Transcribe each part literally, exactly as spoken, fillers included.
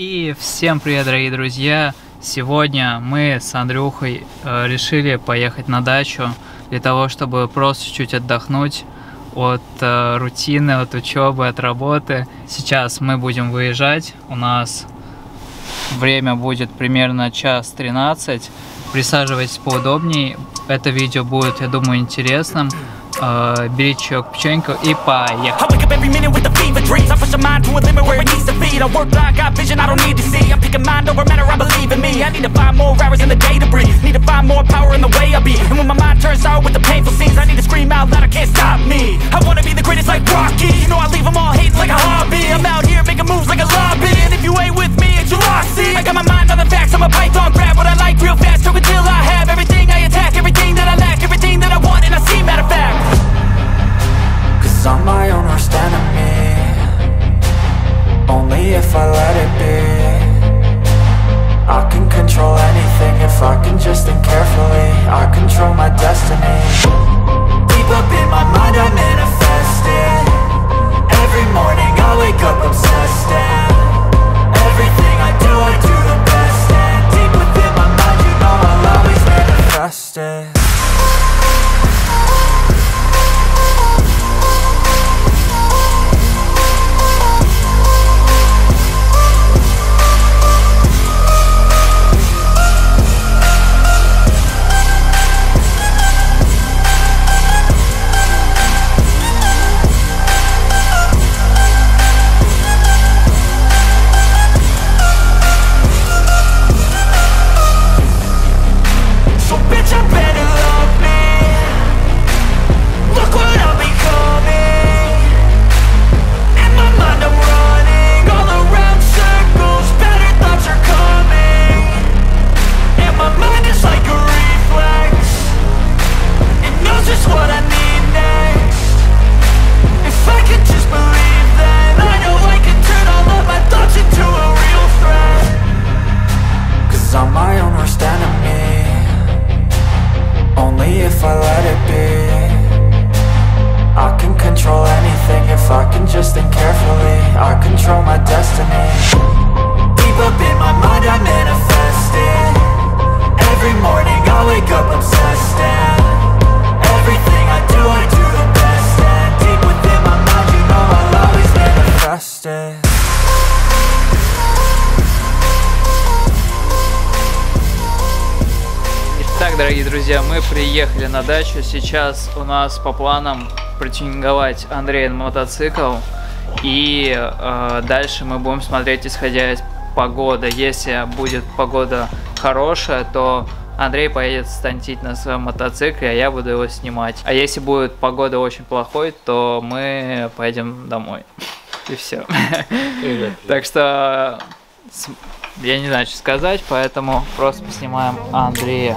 И всем привет, дорогие друзья! Сегодня мы с Андрюхой э, решили поехать на дачу для того, чтобы просто чуть-чуть отдохнуть от э, рутины, от учебы, от работы. Сейчас мы будем выезжать, у нас время будет примерно час тринадцать. Присаживайтесь поудобнее, это видео будет, я думаю, интересным. Э, берите чаек, печеньку и поехали! I'm my own worst enemy. Only if I let it be. I can control anything if I can just think carefully. I control my destiny. Deep up in my mind I manifest it. Every morning I wake up obsessed and everything I do I do the best. And deep within my mind you know I'll always manifest it. Дорогие друзья, мы приехали на дачу. Сейчас у нас по планам протюнинговать Андрея на мотоцикл. И э, дальше мы будем смотреть, исходя из погоды. Если будет погода хорошая, то Андрей поедет стантить на своем мотоцикле, а я буду его снимать. А если будет погода очень плохой, то мы поедем домой. И все. Так что я не знаю, что сказать, поэтому просто поснимаем Андрея.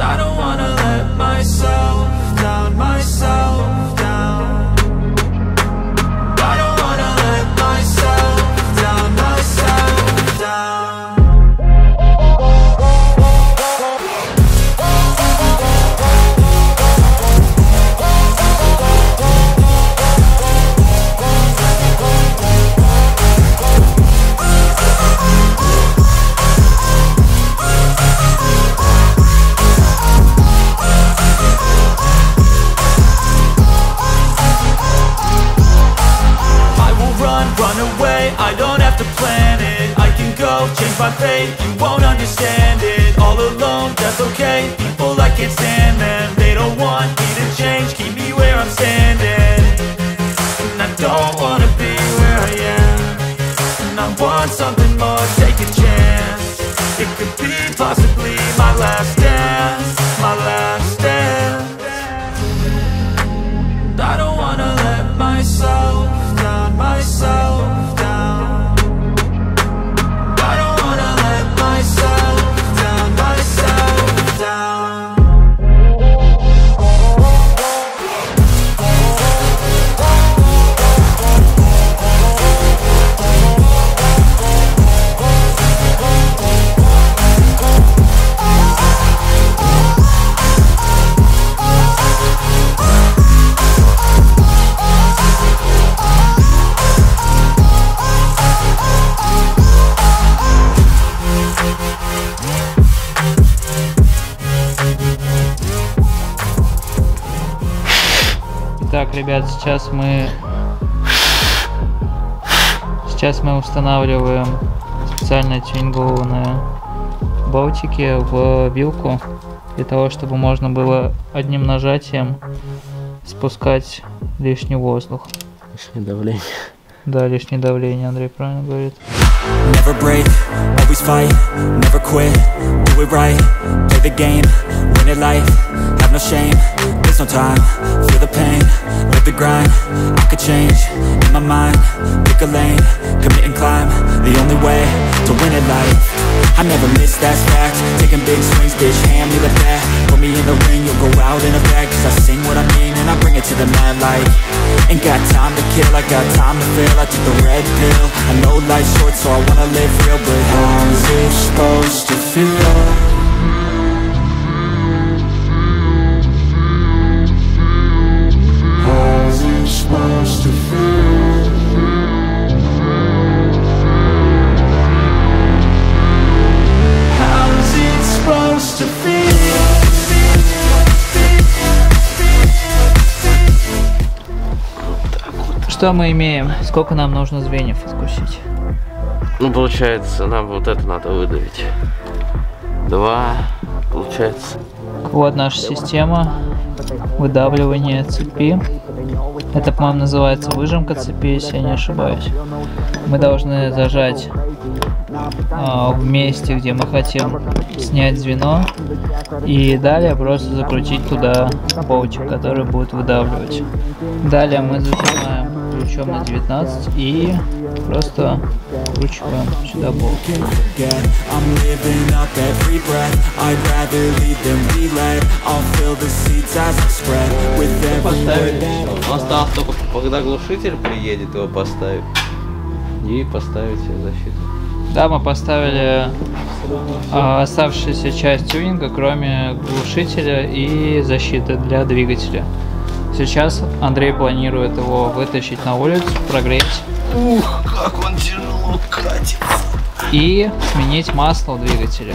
I don't wanna let myself down, myself down. I don't wanna let myself down, myself down. I don't wanna let myself down, myself down. Так, ребят, сейчас мы... Сейчас мы устанавливаем специально тюнингованные болтики в вилку, для того, чтобы можно было одним нажатием спускать лишний воздух. Лишнее давление. Да, лишнее давление, Андрей правильно говорит. Never break, always fight, never quit, do it right, play the game, win it life, have no shame, there's no time, feel the pain, live the grind, I could change, in my mind, pick a lane, commit and climb, the only way to win it life, I never miss that fact, taking big swings, bitch, hand me the bat, put me in the ring, you'll go out in a bag, cause I sing what I mean and I bring it to the mad light, ain't got time to kill, I got time to feel, I took the red pill, I know life's short, so I wanna live real, but how's it supposed to feel? How's it supposed to feel? How's it supposed to feel? Что мы имеем? Сколько нам нужно звеньев откусить? Ну, получается, нам вот это надо выдавить. Два, получается. Вот наша система выдавливания цепи. Это, по-моему, называется выжимка цепи, если я не ошибаюсь. Мы должны зажать а, в месте, где мы хотим снять звено, и далее просто закрутить туда болтик, который будет выдавливать. Далее мы зажимаем ключом на девятнадцать и просто вручиваем сюда болт. Он осталось только, когда глушитель приедет, его поставить и поставить защиту. Да, мы поставили а, оставшуюся часть тюнинга, кроме глушителя и защиты для двигателя. Сейчас Андрей планирует его вытащить на улицу, прогреть. Ух, как он тяжело катится. И сменить масло в двигателе.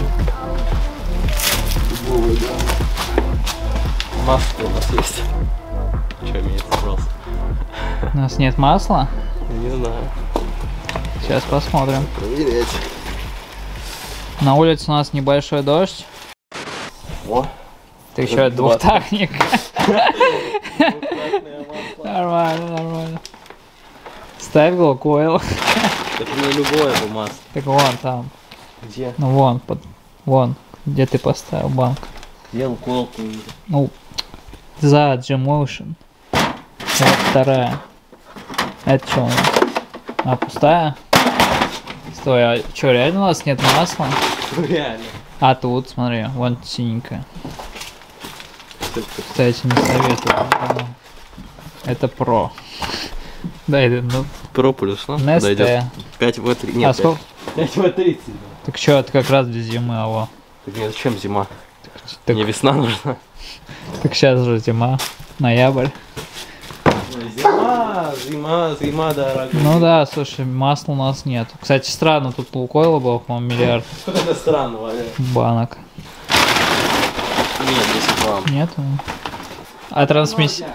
Ой, да. Масло у нас есть. Че, меня собрался? У нас нет масла? Не знаю. Сейчас посмотрим. Проверять. На улице у нас небольшой дождь. О, ты еще двухтактник. Нормально, нормально. Ставь Лукойл. Это не любое бы масло. Так вон там. Где? Ну вон, под, вон, где ты поставил банк. Где Лукойл? Ну, за G-Motion. Вот вторая. Это что у нас? А, пустая? Стой, а что, реально у нас нет масла? Реально. А тут, смотри, вон синенькая. Кстати, не советую. Это про. Да, это ну. Про плюс, ну? Дойдет. пять вэ тридцать. Нет, а сколько? пять вэ тридцать. Так что, это как раз для зимы, алло. Так нет, зачем зима? Так... Мне весна нужна. Так сейчас же зима. Ноябрь. Зима, зима, зима, дорогая. Ну да, слушай, масла у нас нет. Кстати, странно, тут Лукойла было, по-моему, миллиард. Это странно, Валерий. Банок. Нет, здесь вам. Нет. А трансмиссия.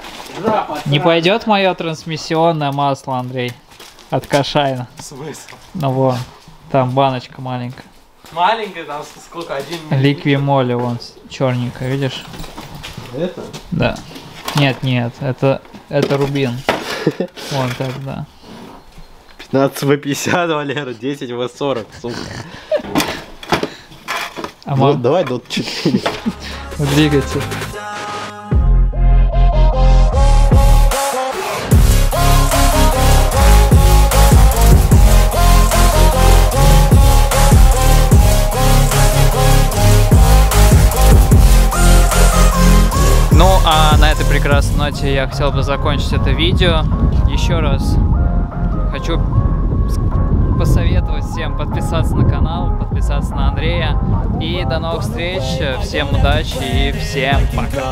Не пойдет мое трансмиссионное масло, Андрей. От Кашайна. В смысле? Ну вон. Там баночка маленькая. Маленькая, там сколько? Один миллилитр. Ликви Моли, вон, черненькая, видишь? Это? Да. Нет, нет, это. Это рубин. Вон так, да. пятнадцать вэ пятьдесят, Валера, десять вэ сорок, сука. А вот, мам... давай тут четыре. Двигатель. Ну, а на этой прекрасной ноте я хотел бы закончить это видео. Еще раз хочу посоветовать всем подписаться на канал, подписаться на Андрея. И до новых встреч, всем удачи и всем пока.